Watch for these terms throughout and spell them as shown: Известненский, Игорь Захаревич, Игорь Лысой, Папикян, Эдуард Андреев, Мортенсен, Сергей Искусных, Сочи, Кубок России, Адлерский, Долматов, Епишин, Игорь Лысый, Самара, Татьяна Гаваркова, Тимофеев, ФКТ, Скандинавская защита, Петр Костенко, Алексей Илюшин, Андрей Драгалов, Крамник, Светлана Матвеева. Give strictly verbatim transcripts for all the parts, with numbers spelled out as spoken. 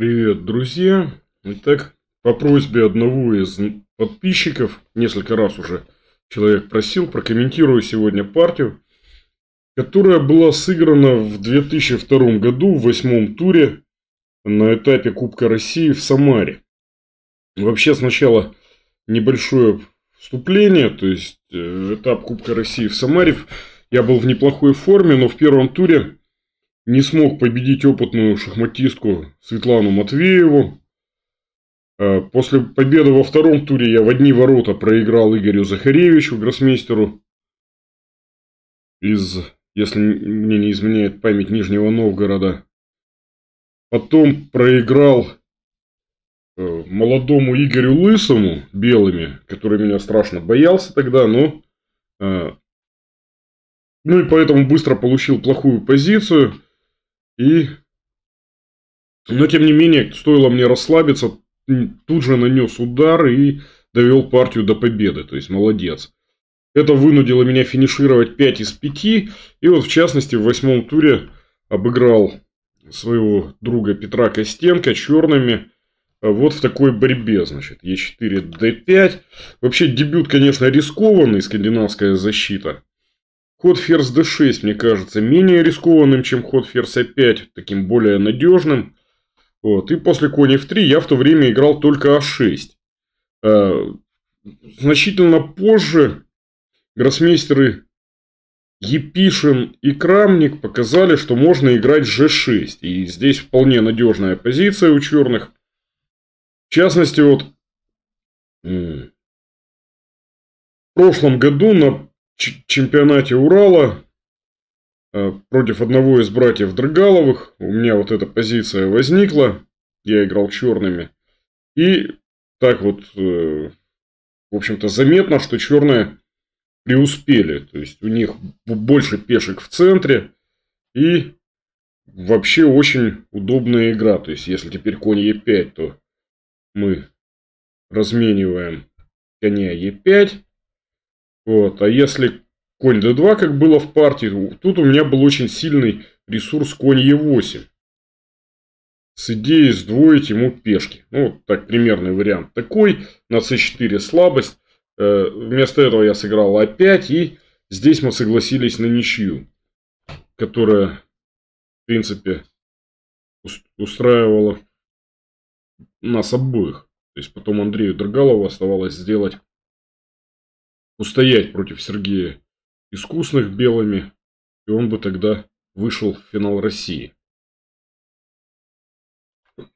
Привет, друзья! Итак, по просьбе одного из подписчиков, несколько раз уже человек просил, прокомментирую сегодня партию, которая была сыграна в две тысячи втором году в восьмом туре на этапе Кубка России в Самаре. Вообще сначала небольшое вступление, то есть этап Кубка России в Самаре. Я был в неплохой форме, но в первом туре не смог победить опытную шахматистку Светлану Матвееву. После победы во втором туре я в одни ворота проиграл Игорю Захаревичу, гроссмейстеру из, если мне не изменяет память, Нижнего Новгорода. Потом проиграл молодому Игорю Лысому белыми, который меня страшно боялся тогда, но... Ну и поэтому быстро получил плохую позицию. И... Но, тем не менее, стоило мне расслабиться, тут же нанес удар и довел партию до победы. То есть, молодец. Это вынудило меня финишировать пять из пяти. И вот, в частности, в восьмом туре обыграл своего друга Петра Костенко черными. Вот в такой борьбе, значит, е четыре, дэ пять. Вообще, дебют, конечно, рискованный, скандинавская защита. Ход ферзь дэ шесть, мне кажется, менее рискованным, чем ход ферзь а пять, таким более надежным. Вот. И после конь эф три я в то время играл только а шесть. Значительно позже гроссмейстеры Епишин и Крамник показали, что можно играть жэ шесть. И здесь вполне надежная позиция у черных. В частности, вот в прошлом году на чемпионате Урала против одного из братьев Драгаловых у меня вот эта позиция возникла, я играл черными, и так вот, в общем-то, заметно, что черные преуспели, то есть у них больше пешек в центре и вообще очень удобная игра, то есть если теперь конь е пять, то мы размениваем коня е пять. Вот. А если конь дэ два, как было в партии, тут у меня был очень сильный ресурс конь е восемь. С идеей сдвоить ему пешки. Ну, вот так примерный вариант такой. На цэ четыре слабость. Э, вместо этого я сыграл а пять. И здесь мы согласились на ничью. Которая, в принципе, устраивала нас обоих. То есть потом Андрею Драгалову оставалось сделать... устоять против Сергея Искусных белыми, и он бы тогда вышел в финал России.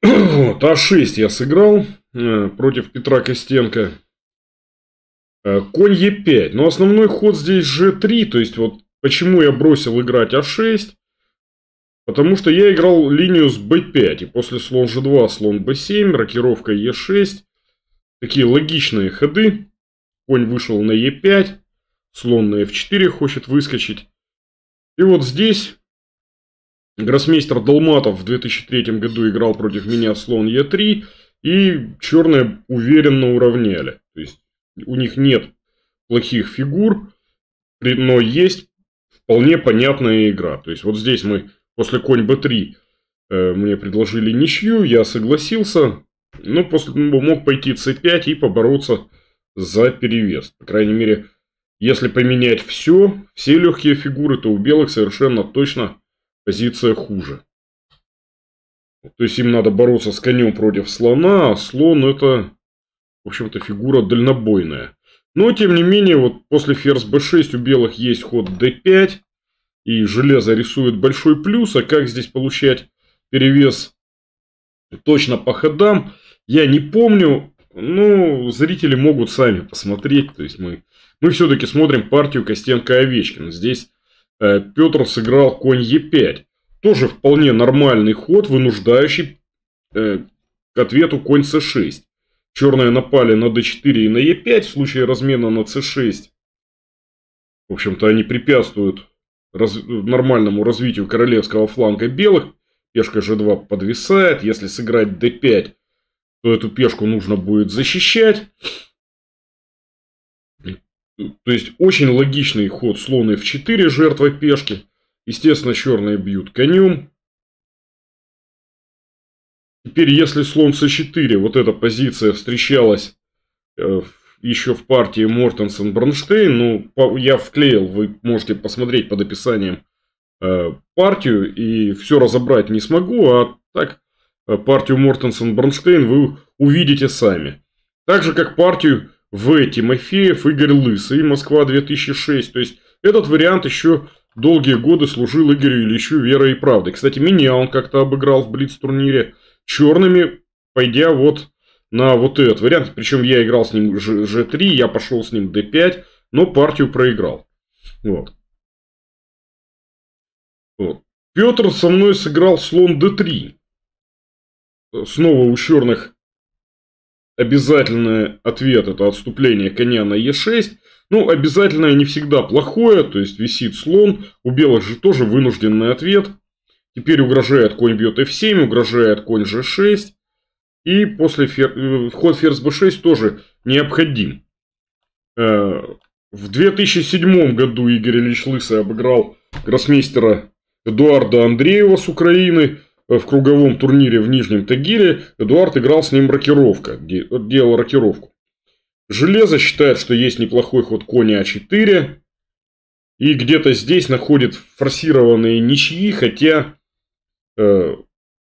Вот, а шесть я сыграл э, против Петра Костенко. Э, конь е пять. Но основной ход здесь жэ три. То есть, вот почему я бросил играть а шесть? Потому что я играл линию с бэ пять. И после слон жэ два, слон бэ семь, рокировка е шесть. Такие логичные ходы. Конь вышел на е пять, слон на эф четыре хочет выскочить. И вот здесь гроссмейстер Долматов в две тысячи третьем году играл против меня слон е три. И черные уверенно уравняли. То есть у них нет плохих фигур, но есть вполне понятная игра. То есть вот здесь мы после конь бэ три э, мне предложили ничью, я согласился. Но после, мог пойти цэ пять и побороться за перевес. По крайней мере, если поменять все, все легкие фигуры, то у белых совершенно точно позиция хуже. То есть им надо бороться с конем против слона, а слон это, в общем-то, фигура дальнобойная. Но, тем не менее, вот после ферзь бэ шесть у белых есть ход дэ пять. И железо рисует большой плюс. А как здесь получать перевес точно по ходам, я не помню. Ну, зрители могут сами посмотреть. То есть мы, мы все-таки смотрим партию Костенко-Овечкин. Здесь э, Петр сыграл конь е пять. Тоже вполне нормальный ход, вынуждающий э, к ответу конь цэ шесть. Черные напали на дэ четыре и на е пять в случае размена на цэ шесть. В общем-то, они препятствуют раз... нормальному развитию королевского фланга белых. Пешка жэ два подвисает. Если сыграть дэ пять... то эту пешку нужно будет защищать. То есть очень логичный ход слон эф четыре, жертва пешки. Естественно, черные бьют конем. Теперь, если слон С4, вот эта позиция встречалась э, еще в партии Мортенсен-Бронштейн, ну, по, я вклеил, вы можете посмотреть под описанием э, партию, и все разобрать не смогу, а так э, партию Мортенсен-Бронштейн вы увидите сами. Так же, как партию В. Тимофеев, Игорь Лысый, Москва две тысячи шесть, то есть этот вариант еще долгие годы служил Игорю Ильичу верой и правдой. Кстати, меня он как-то обыграл в блиц-турнире черными, пойдя вот на вот этот вариант. Причем я играл с ним Ж три, я пошел с ним Д пять, но партию проиграл. Вот. Вот. Петр со мной сыграл слон Д три. Снова у черных обязательный ответ — это отступление коня на Е шесть. Ну, обязательное не всегда плохое, то есть висит слон. У белых же тоже вынужденный ответ. Теперь угрожает конь бьет Ф семь, угрожает конь Ж шесть. И после фер... ход ферзь Б шесть тоже необходим. В две тысячи седьмом году Игорь Ильич Лысый обыграл гроссмейстера Эдуарда Андреева с Украины в круговом турнире в Нижнем Тагиле. Эдуард играл с ним рокировка, делал рокировку. Железо считает, что есть неплохой ход коня А четыре. И где-то здесь находит форсированные ничьи, хотя э,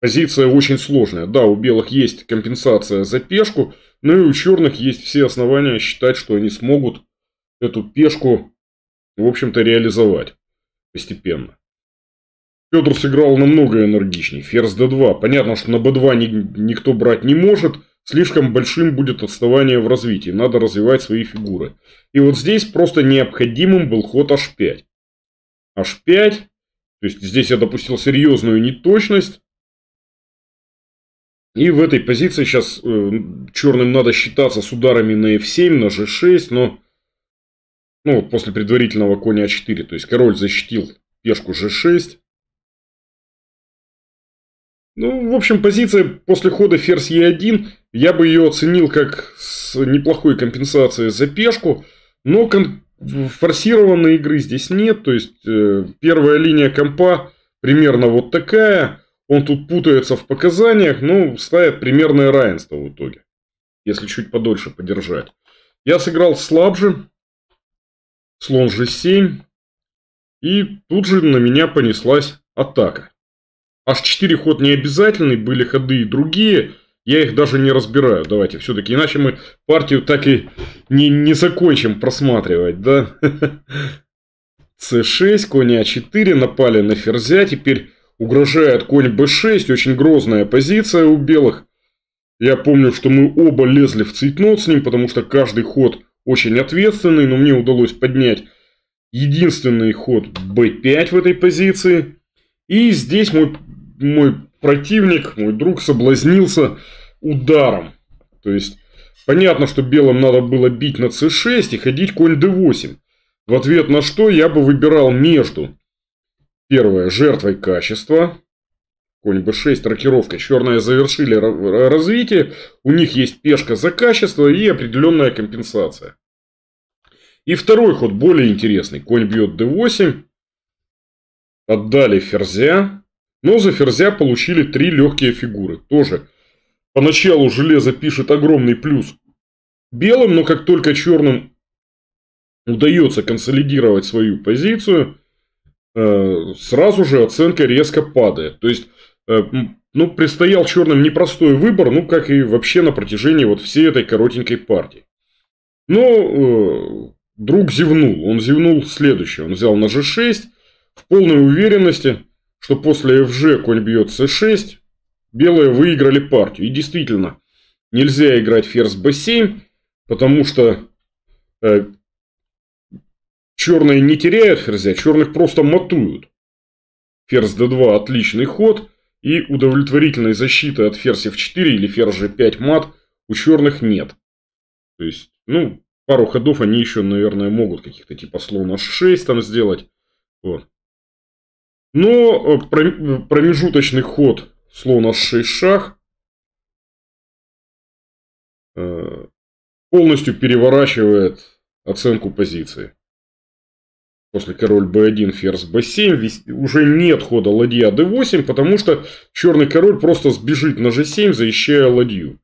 позиция очень сложная. Да, у белых есть компенсация за пешку, но и у черных есть все основания считать, что они смогут эту пешку, в общем-то, реализовать постепенно. Петр сыграл намного энергичнее. Ферзь Д два. Понятно, что на Б два ни, никто брать не может. Слишком большим будет отставание в развитии. Надо развивать свои фигуры. И вот здесь просто необходимым был ход H пять. H пять. То есть здесь я допустил серьезную неточность. И в этой позиции сейчас э, черным надо считаться с ударами на F семь, на G шесть. Но ну, после предварительного коня А четыре. То есть король защитил пешку G шесть. Ну, в общем, позиция после хода ферзь Е1, я бы ее оценил как с неплохой компенсацией за пешку, но кон форсированной игры здесь нет, то есть э, первая линия компа примерно вот такая, он тут путается в показаниях, но ставит примерное равенство в итоге, если чуть подольше подержать. Я сыграл слабже, слон Ж семь, и тут же на меня понеслась атака. H четыре ход не обязательный, были ходы и другие, я их даже не разбираю. Давайте все-таки, иначе мы партию так и не, не закончим просматривать, да? С шесть, конь А четыре, напали на ферзя, теперь угрожает конь Б шесть, очень грозная позиция у белых. Я помню, что мы оба лезли в цейтнот с ним, потому что каждый ход очень ответственный, но мне удалось поднять единственный ход Б пять в этой позиции. И здесь мой, мой противник, мой друг соблазнился ударом. То есть, понятно, что белым надо было бить на С шесть и ходить конь Д восемь. В ответ на что я бы выбирал между, первое, жертвой качества. Конь Б шесть, рокировка. Черные завершили развитие. У них есть пешка за качество и определенная компенсация. И второй ход более интересный. Конь бьет Д восемь. Отдали ферзя, но за ферзя получили три легкие фигуры. Тоже поначалу железо пишет огромный плюс белым, но как только черным удается консолидировать свою позицию, сразу же оценка резко падает. То есть, ну, предстоял черным непростой выбор, ну, как и вообще на протяжении вот всей этой коротенькой партии. Но друг зевнул. Он зевнул следующее. Он взял на Ж шесть. В полной уверенности, что после ФЖ конь бьет С шесть, белые выиграли партию. И действительно, нельзя играть ферзь Б семь, потому что э, черные не теряют ферзя, черных просто матуют. Ферзь Д два отличный ход, и удовлетворительной защиты от ферзь Ф четыре или ферзь Ж пять мат у черных нет. То есть, ну, пару ходов они еще, наверное, могут каких-то типа слона Ш шесть там сделать. Вот. Но промежуточный ход слон H шесть шах полностью переворачивает оценку позиции. после король бэ один, ферзь бэ семь, уже нет хода ладья дэ восемь, потому что черный король просто сбежит на жэ семь, защищая ладью.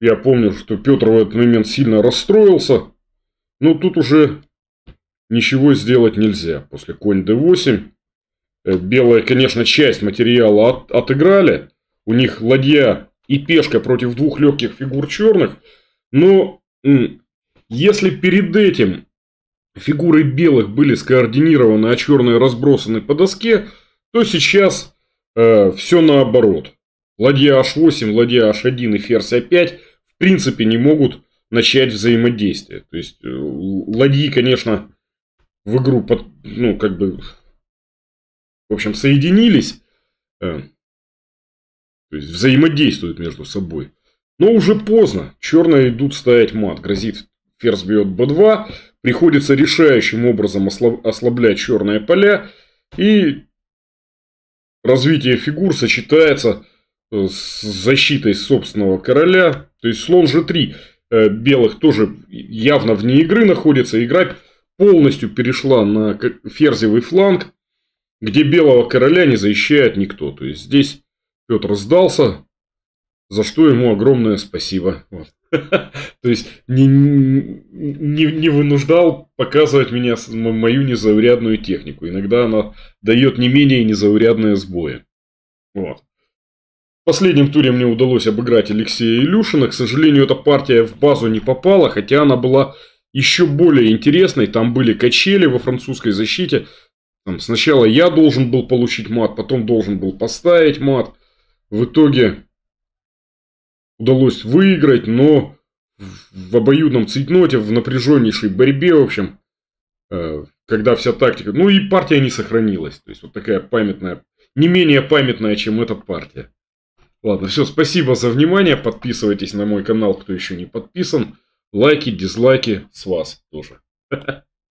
Я помню, что Петр в этот момент сильно расстроился, но тут уже ничего сделать нельзя. После конь дэ восемь, белые, конечно, часть материала от, отыграли, у них ладья и пешка против двух легких фигур черных, но если перед этим фигуры белых были скоординированы, а черные разбросаны по доске, то сейчас э, все наоборот. Ладья аш восемь, ладья аш один и ферзь а пять в принципе не могут начать взаимодействие. То есть э, ладьи, конечно, в игру под, ну, как бы, в общем, соединились, э, то есть взаимодействуют между собой. Но уже поздно. Черные идут ставить мат. Грозит ферзь бьет бэ два. Приходится решающим образом ослаблять черные поля. И развитие фигур сочетается с защитой собственного короля. То есть слон жэ три белых тоже явно вне игры находится. Игра полностью перешла на ферзевый фланг, где белого короля не защищает никто. То есть здесь Петр сдался, за что ему огромное спасибо. Вот. То есть не, не, не вынуждал показывать меня мою незаурядную технику. Иногда она дает не менее незаурядные сбои. Вот. В последнем туре мне удалось обыграть Алексея Илюшина. К сожалению, эта партия в базу не попала, хотя она была еще более интересной. Там были качели во французской защите. Там сначала я должен был получить мат, потом должен был поставить мат. В итоге удалось выиграть, но в обоюдном цейтноте, в напряженнейшей борьбе, в общем, когда вся тактика... Ну и партия не сохранилась. То есть вот такая памятная, не менее памятная, чем эта партия. Ладно, все, спасибо за внимание. Подписывайтесь на мой канал, кто еще не подписан. Лайки, дизлайки с вас тоже.